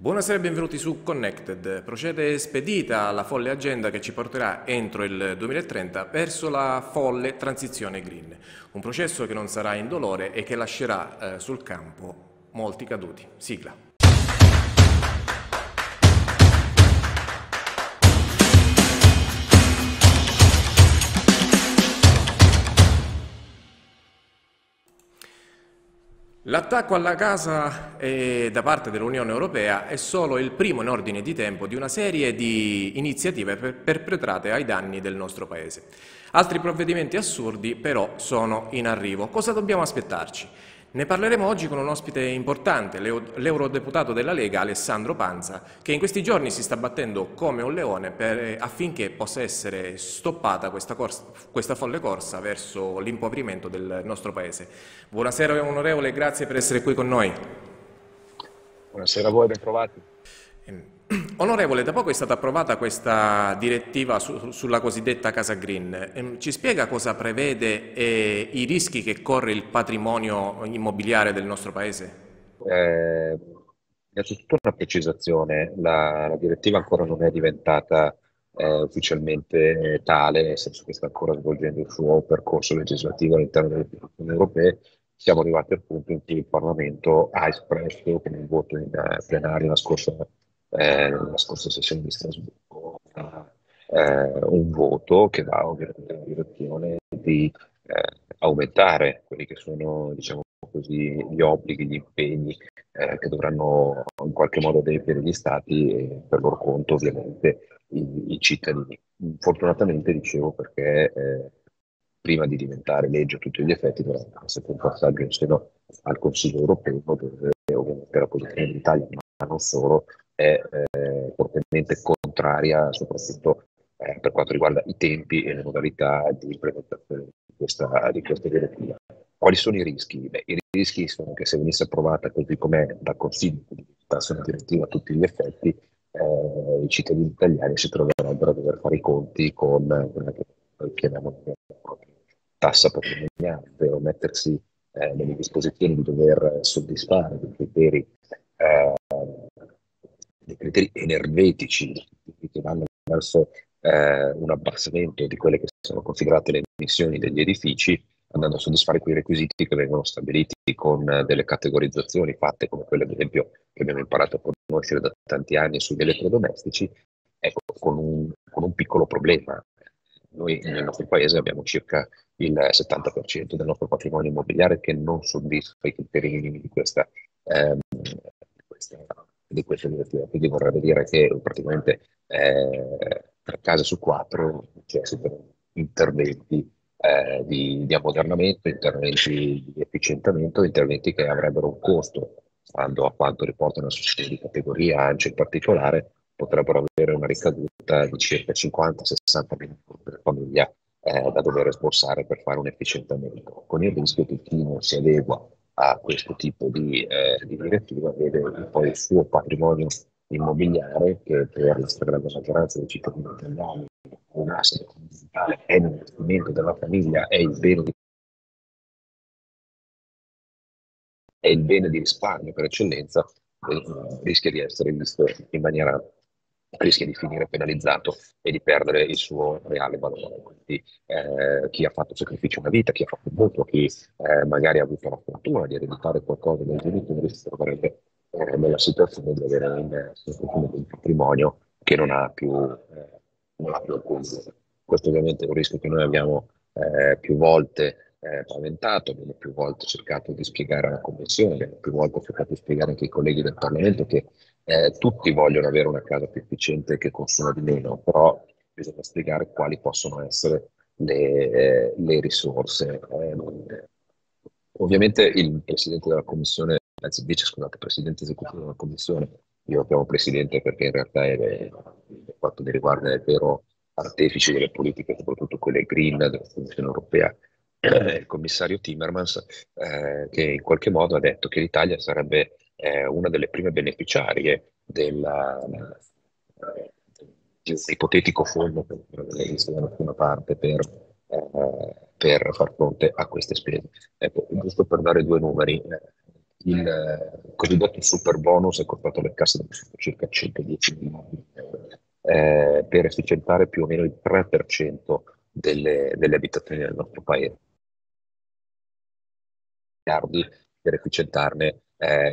Buonasera e benvenuti su Connected. Procede spedita la folle agenda che ci porterà entro il 2030 verso la folle transizione green, un processo che non sarà indolore e che lascerà sul campo molti caduti. Sigla. L'attacco alla casa da parte dell'Unione Europea è solo il primo in ordine di tempo di una serie di iniziative perpetrate ai danni del nostro Paese. Altri provvedimenti assurdi però sono in arrivo. Cosa dobbiamo aspettarci? Ne parleremo oggi con un ospite importante, l'eurodeputato della Lega Alessandro Panza, che in questi giorni si sta battendo come un leone affinché possa essere stoppata questa folle corsa verso l'impoverimento del nostro Paese. Buonasera onorevole, grazie per essere qui con noi. Buonasera a voi, ben trovati. Onorevole, da poco è stata approvata questa direttiva sulla cosiddetta Casa Green. Ci spiega cosa prevede e i rischi che corre il patrimonio immobiliare del nostro Paese? Innanzitutto una precisazione, la direttiva ancora non è diventata ufficialmente tale, nel senso che sta ancora svolgendo il suo percorso legislativo all'interno delle istituzioni europee. Siamo arrivati al punto in cui il Parlamento ha espresso con il voto in plenaria nella scorsa sessione di Strasburgo un voto che dà ovviamente la direzione di aumentare quelli che sono, diciamo così, gli obblighi, gli impegni che dovranno in qualche modo adempiere gli Stati e per loro conto ovviamente i cittadini. Fortunatamente, dicevo, perché prima di diventare legge a tutti gli effetti dovrà essere un passaggio in seno al Consiglio europeo, dove ovviamente la posizione dell'Italia, ma non solo, è fortemente contraria, soprattutto per quanto riguarda i tempi e le modalità di implementazione di questa direttiva. Quali sono i rischi? Beh, i rischi sono che se venisse approvata così com'è dal Consiglio, quindi diventasse una direttiva a tutti gli effetti, i cittadini italiani si troverebbero a dover fare i conti con quella che chiamiamo tassa patrimoniale, ovvero mettersi nelle disposizioni di dover soddisfare dei criteri energetici che vanno verso un abbassamento di quelle che sono considerate le emissioni degli edifici, andando a soddisfare quei requisiti che vengono stabiliti con delle categorizzazioni fatte come quelle, ad esempio, che abbiamo imparato a conoscere da tanti anni sugli elettrodomestici, ecco, con un piccolo problema. Noi nel nostro paese abbiamo circa il 70% del nostro patrimonio immobiliare che non soddisfa i criteri minimi di questa direttiva, quindi vorrebbe dire che praticamente per case su 4 necessitano interventi di ammodernamento, interventi di efficientamento, interventi che avrebbero un costo, stando a quanto riportano associazioni di categoria, ANCE in particolare, potrebbero avere una ricaduta di circa 50-60 milioni per famiglia da dover esborsare per fare un efficientamento, con il rischio che chi non si adegua a questo tipo di direttiva vede poi il suo patrimonio immobiliare, che per la stragrande maggioranza dei cittadini italiani un asset fondamentale, è un investimento della famiglia, è il bene di risparmio per eccellenza, rischia di essere visto in maniera, rischia di finire penalizzato e di perdere il suo reale valore. Quindi chi ha fatto sacrificio una vita, chi ha fatto molto, chi magari ha avuto la fortuna di ereditare qualcosa dai genitori, si troverebbe nella situazione di avere un patrimonio che non ha più alcun valore. Questo ovviamente è un rischio che noi abbiamo più volte paventato, abbiamo più volte cercato di spiegare alla Commissione, abbiamo più volte cercato di spiegare anche ai colleghi del Parlamento che tutti vogliono avere una casa più efficiente che consuma di meno, però bisogna spiegare quali possono essere le risorse. Ovviamente il Presidente della Commissione, anzi Vice, scusate, Presidente esecutivo della Commissione, io lo chiamo Presidente perché in realtà è quanto mi riguarda è vero artefice delle politiche, soprattutto quelle green della Commissione Europea, il commissario Timmermans, che in qualche modo ha detto che l'Italia sarebbe una delle prime beneficiarie di un ipotetico fondo che esiste da alcuna parte per far fronte a queste spese. Ecco, giusto per dare due numeri, il cosiddetto super bonus è costato alle casse circa 110 milioni per efficientare più o meno il 3% delle abitazioni del nostro paese, per efficientarne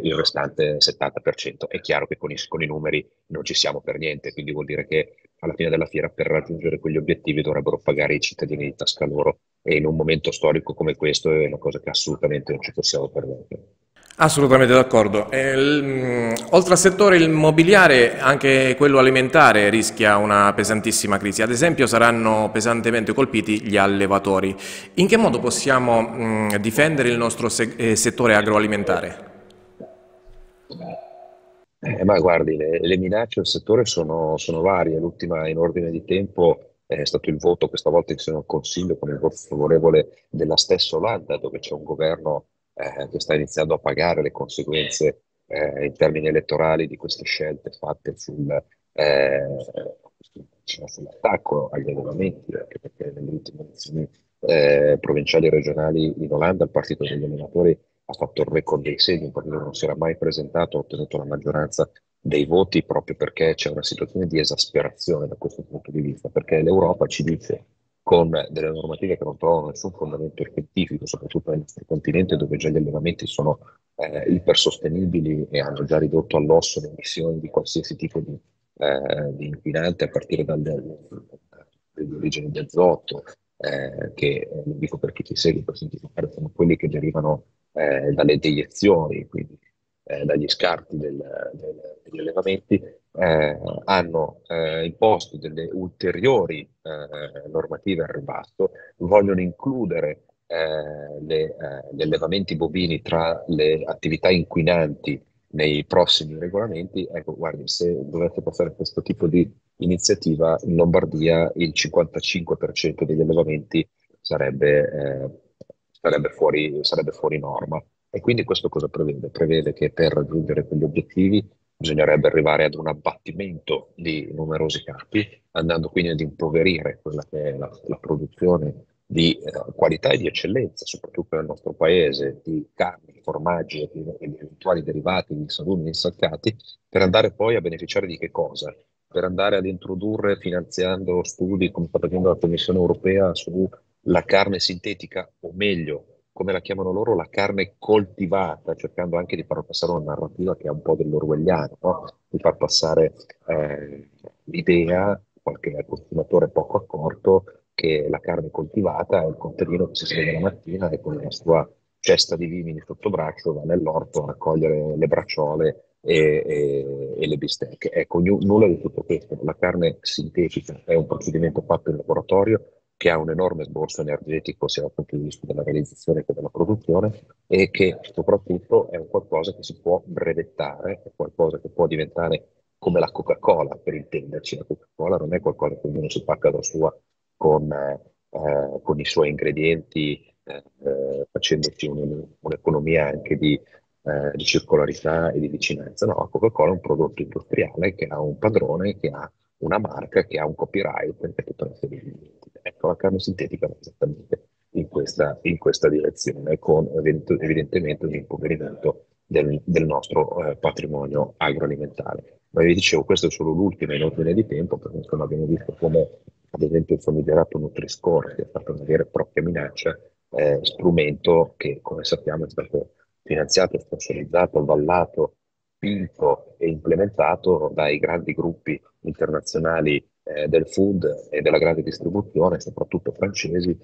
il restante 70%. È chiaro che con i numeri non ci siamo per niente, quindi vuol dire che alla fine della fiera, per raggiungere quegli obiettivi, dovrebbero pagare i cittadini di tasca loro, e in un momento storico come questo è una cosa che assolutamente non ci possiamo permettere. Assolutamente d'accordo. Oltre al settore immobiliare, anche quello alimentare rischia una pesantissima crisi. Ad esempio saranno pesantemente colpiti gli allevatori. In che modo possiamo difendere il nostro settore agroalimentare? Ma guardi, le minacce al settore sono varie. L'ultima in ordine di tempo è stato il voto, questa volta in Consiglio, con il voto favorevole della stessa Olanda, dove c'è un governo che sta iniziando a pagare le conseguenze in termini elettorali di queste scelte fatte sull'attacco agli allevamenti, anche perché nelle ultime elezioni provinciali e regionali in Olanda il partito degli allevatori ha fatto il record dei segni, un partito che non si era mai presentato, ha ottenuto la maggioranza dei voti proprio perché c'è una situazione di esasperazione da questo punto di vista, perché l'Europa ci dice, con delle normative che non trovano nessun fondamento scientifico, soprattutto nel nostro continente dove già gli allevamenti sono ipersostenibili e hanno già ridotto all'osso le emissioni di qualsiasi tipo di inquinante, a partire dalle origini di azoto, che, lo dico per chi ci segue, per semplificare, sono quelli che derivano dalle deiezioni, quindi dagli scarti degli allevamenti, hanno imposto delle ulteriori normative al ribasso, vogliono includere gli allevamenti bovini tra le attività inquinanti nei prossimi regolamenti. Ecco, guardi, se dovesse passare questo tipo di iniziativa, in Lombardia il 55% degli allevamenti sarebbe fuori norma. E quindi questo cosa prevede? Prevede che per raggiungere quegli obiettivi bisognerebbe arrivare ad un abbattimento di numerosi capi, andando quindi ad impoverire quella che è la produzione di qualità e di eccellenza, soprattutto nel nostro paese, di carni, formaggi e di eventuali derivati, di salumi insalcati, per andare poi a beneficiare di che cosa? Per andare ad introdurre, finanziando studi, come sta facendo la Commissione europea, sulla carne sintetica, o meglio, come la chiamano loro, la carne coltivata, cercando anche di far passare una narrativa che è un po' dell'orwelliano, no? Di far passare l'idea, qualche consumatore poco accorto, che la carne coltivata è il contadino che si sveglia la mattina e con la sua cesta di vimini sotto braccio va nell'orto a raccogliere le bracciole e le bistecche. Ecco, nulla di tutto questo. La carne sintetica è un procedimento fatto in laboratorio, che ha un enorme sborso energetico sia dal punto di vista della realizzazione che della produzione, e che soprattutto è un qualcosa che si può brevettare, è qualcosa che può diventare come la Coca-Cola, per intenderci. La Coca-Cola non è qualcosa che ognuno si pacca da sua con i suoi ingredienti, facendoci un'economia anche di circolarità e di vicinanza. No, la Coca-Cola è un prodotto industriale che ha un padrone, che ha una marca, che ha un copyright, che può essere vendita. Ecco, la carne sintetica va esattamente in questa direzione, con evidentemente un impoverimento del nostro patrimonio agroalimentare. Ma vi dicevo, questo è solo l'ultimo in ordine di tempo, perché insomma abbiamo visto come, ad esempio, il famigerato Nutri-Score, che è stata una vera e propria minaccia, strumento che, come sappiamo, è stato finanziato, sponsorizzato, avallato, spinto e implementato dai grandi gruppi internazionali del food e della grande distribuzione, soprattutto francesi.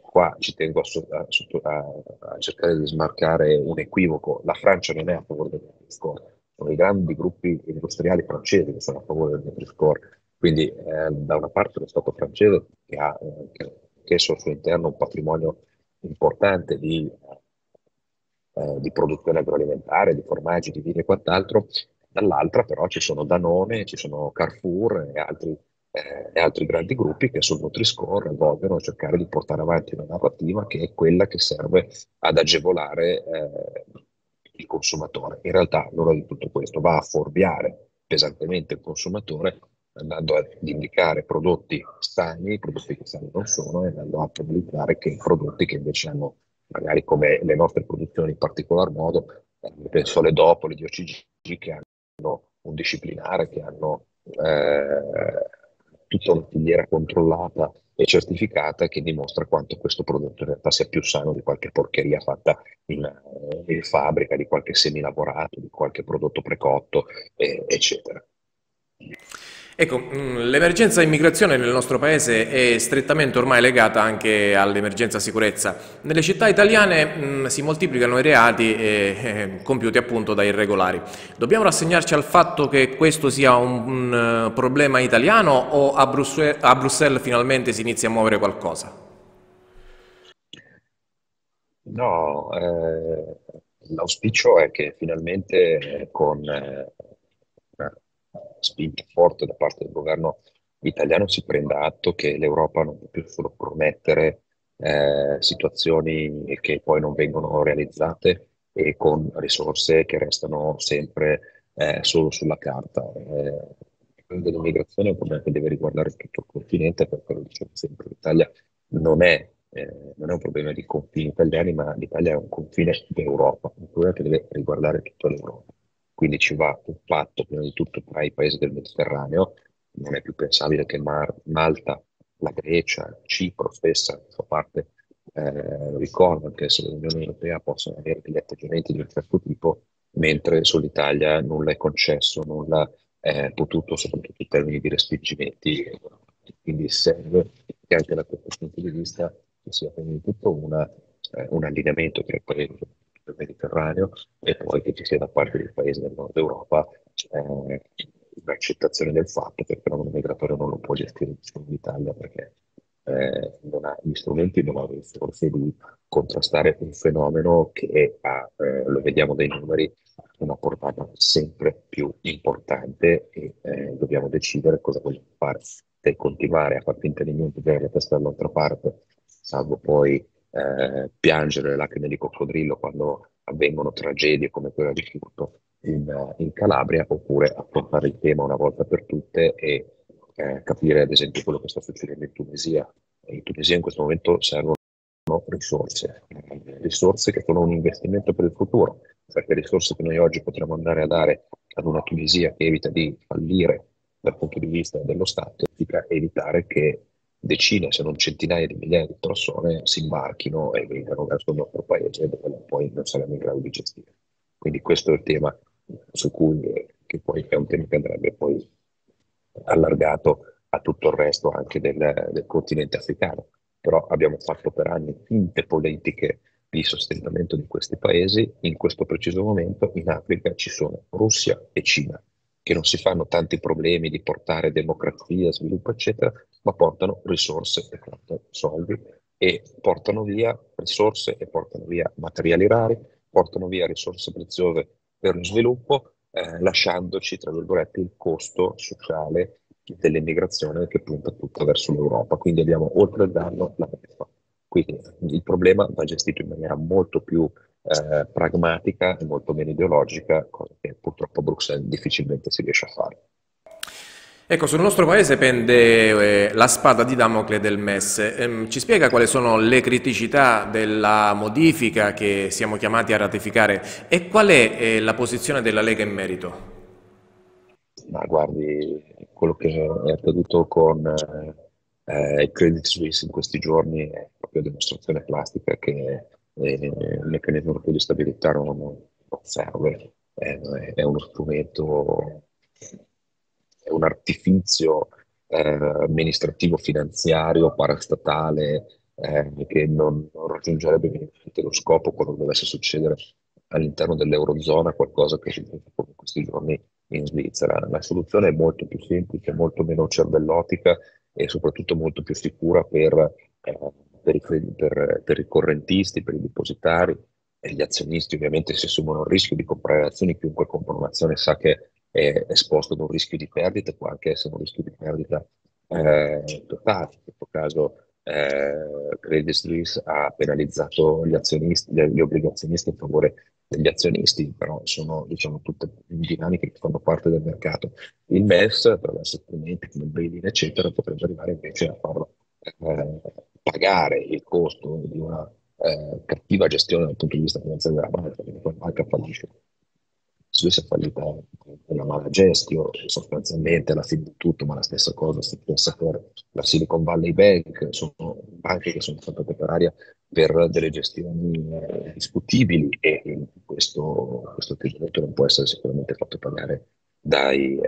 Qua ci tengo a cercare di smarcare un equivoco: la Francia non è a favore del Nutri-Score, sono i grandi gruppi industriali francesi che sono a favore del Nutri-Score. Quindi da una parte lo Stato francese, che ha anch'esso al suo interno un patrimonio importante di produzione agroalimentare, di formaggi, di vini e quant'altro. Dall'altra però ci sono Danone, ci sono Carrefour e altri grandi gruppi che sul Nutri-Score vogliono cercare di portare avanti una narrativa che è quella che serve ad agevolare il consumatore. In realtà nulla di tutto questo, va a forbiare pesantemente il consumatore, andando ad indicare prodotti sani, prodotti che sani non sono, e andando a probabilizzare che prodotti che invece hanno magari come le nostre produzioni in particolar modo, penso alle DOP, le DOCG, che hanno un disciplinare, che hanno tutta una filiera controllata e certificata, che dimostra quanto questo prodotto in realtà sia più sano di qualche porcheria fatta in fabbrica, di qualche semilavorato, di qualche prodotto precotto, eccetera. Ecco, l'emergenza immigrazione nel nostro paese è strettamente ormai legata anche all'emergenza sicurezza. Nelle città italiane si moltiplicano i reati compiuti appunto da irregolari. Dobbiamo rassegnarci al fatto che questo sia un problema italiano, o a Bruxelles finalmente si inizia a muovere qualcosa? No, l'auspicio è che finalmente con spinta forte da parte del governo italiano si prenda atto che l'Europa non può più solo promettere situazioni che poi non vengono realizzate, e con risorse che restano sempre solo sulla carta. L'immigrazione è un problema che deve riguardare tutto il continente, perché, lo dicevo sempre, l'Italia non è un problema di confini italiani, ma l'Italia è un confine d'Europa, un problema che deve riguardare tutta l'Europa. Quindi ci va un patto prima di tutto tra i paesi del Mediterraneo. Non è più pensabile che Malta, la Grecia, Cipro stessa, fa parte, lo ricordo, anche se l'Unione Europea, possono avere degli atteggiamenti di un certo tipo, mentre sull'Italia nulla è concesso, nulla è potuto, soprattutto in termini di respingimenti. Quindi serve che anche da questo punto di vista ci sia prima di tutto un allineamento tra i paesi del Mediterraneo, e poi che ci sia da parte dei paesi del nord Europa un'accettazione del fatto che il fenomeno migratorio non lo può gestire l'Italia, perché non ha gli strumenti, non ha le risorse di contrastare un fenomeno che ha, lo vediamo dai numeri, una portata sempre più importante, e dobbiamo decidere cosa vogliamo fare. Se continuare a far finta di niente, della testa dall'altra parte, salvo poi piangere le lacrime di coccodrillo quando avvengono tragedie come quella di Cutro in Calabria, oppure affrontare il tema una volta per tutte e capire ad esempio quello che sta succedendo in Tunisia. In Tunisia in questo momento servono risorse che sono un investimento per il futuro, perché risorse che noi oggi potremmo andare a dare ad una Tunisia che evita di fallire dal punto di vista dello Stato, significa evitare che decine, se non centinaia di migliaia di persone si imbarchino e vengano verso il nostro paese, dove poi non saremo in grado di gestire. Quindi questo è il tema su cui, che poi è un tema che andrebbe poi allargato a tutto il resto anche del continente africano. Però abbiamo fatto per anni finte politiche di sostentamento di questi paesi. In questo preciso momento in Africa ci sono Russia e Cina, che non si fanno tanti problemi di portare democrazia, sviluppo, eccetera, ma portano risorse e portano soldi, e portano via risorse e portano via materiali rari, portano via risorse preziose per lo sviluppo, lasciandoci, tra virgolette, il costo sociale dell'immigrazione che punta tutta verso l'Europa. Quindi abbiamo, oltre al danno, la beffa. Quindi il problema va gestito in maniera molto più pragmatica e molto meno ideologica, cosa che purtroppo a Bruxelles difficilmente si riesce a fare. Ecco, sul nostro paese pende la spada di Damocle del MES. Ci spiega quali sono le criticità della modifica che siamo chiamati a ratificare, e qual è la posizione della Lega in merito? Ma guardi, quello che è accaduto con il Credit Suisse in questi giorni è proprio dimostrazione plastica che il meccanismo europeo di stabilità non serve, è uno strumento, è un artificio amministrativo finanziario parastatale che non raggiungerebbe minimamente lo scopo quando dovesse succedere all'interno dell'Eurozona qualcosa che si sente in questi giorni in Svizzera. La soluzione è molto più semplice, molto meno cervellotica e soprattutto molto più sicura per i correntisti, per i depositari, e gli azionisti ovviamente si assumono il rischio di comprare azioni. Chiunque compra un'azione sa che è esposto ad un rischio di perdita, può anche essere un rischio di perdita totale. In questo caso Credit Suisse ha penalizzato gli azionisti, gli obbligazionisti in favore degli azionisti, però sono, diciamo, tutte dinamiche che fanno parte del mercato. Il MES, attraverso strumenti come il bail-in, eccetera, potrebbe arrivare invece a farlo pagare il costo di una cattiva gestione dal punto di vista finanziario della banca, perché poi la banca fallisce. Se si è fallita una mala gestione, sostanzialmente alla fine di tutto, ma la stessa cosa è successa per la Silicon Valley Bank, sono banche che sono saltate per aria per delle gestioni discutibili, e questo atteggiamento non può essere sicuramente fatto pagare dai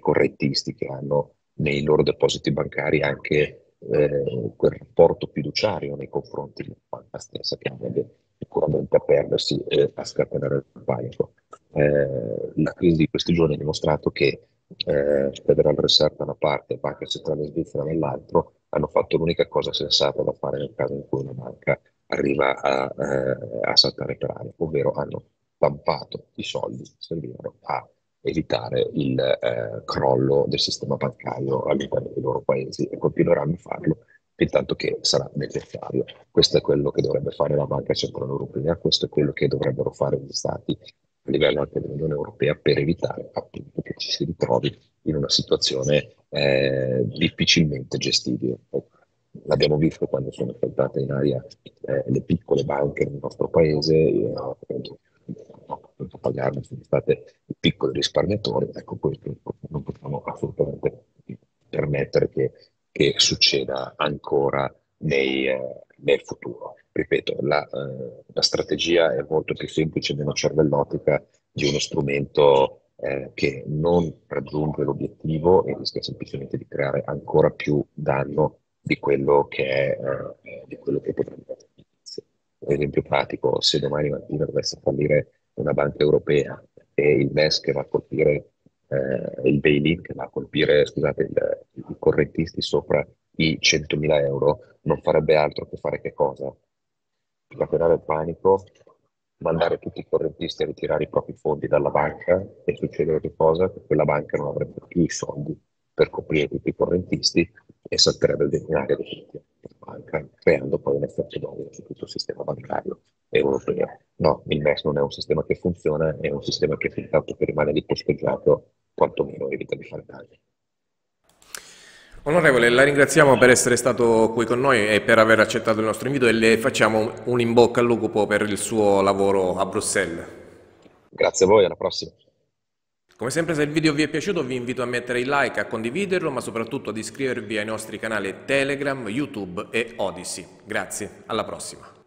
correttisti che hanno nei loro depositi bancari anche quel rapporto fiduciario nei confronti della banca stessa, che andrebbe sicuramente a perdersi e a scatenare il panico. La crisi di questi giorni ha dimostrato che Federal Reserve da una parte e Banca Centrale Svizzera dall'altro hanno fatto l'unica cosa sensata da fare nel caso in cui una banca arriva a saltare per aria, ovvero hanno pompato i soldi che servivano a evitare il crollo del sistema bancario all'interno dei loro paesi, e continueranno a farlo fintanto che sarà necessario. Questo è quello che dovrebbe fare la Banca Centrale Europea, questo è quello che dovrebbero fare gli Stati a livello anche dell'Unione Europea, per evitare appunto che ci si ritrovi in una situazione difficilmente gestibile. L'abbiamo visto quando sono saltate in aria le piccole banche nel nostro paese, non pagarne sono state i piccoli risparmiatori. Ecco, questo non possiamo assolutamente permettere che succeda ancora nel futuro. Ripeto, la strategia è molto più semplice, meno cervellotica di uno strumento che non raggiunge l'obiettivo e rischia semplicemente di creare ancora più danno di quello che potrebbe essere. Un esempio pratico: se domani mattina dovesse fallire una banca europea e il MES che va a colpire il bail-in, che va a colpire, scusate, i correntisti sopra i 100.000 euro, non farebbe altro che fare che cosa? Scatenare il panico, mandare tutti i correntisti a ritirare i propri fondi dalla banca, e succede che cosa? Che quella banca non avrebbe più i soldi per coprire tutti i correntisti e salterebbe il denaro della banca, creando poi un effetto domino su tutto il sistema bancario europeo. No, il MES non è un sistema che funziona, è un sistema che fintanto che rimane lì posteggiato, quantomeno evita di fare danni. Onorevole, la ringraziamo per essere stato qui con noi e per aver accettato il nostro invito, e le facciamo un in bocca al lupo per il suo lavoro a Bruxelles. Grazie a voi, alla prossima. Come sempre, se il video vi è piaciuto vi invito a mettere il like, a condividerlo, ma soprattutto ad iscrivervi ai nostri canali Telegram, YouTube e Odyssey. Grazie, alla prossima.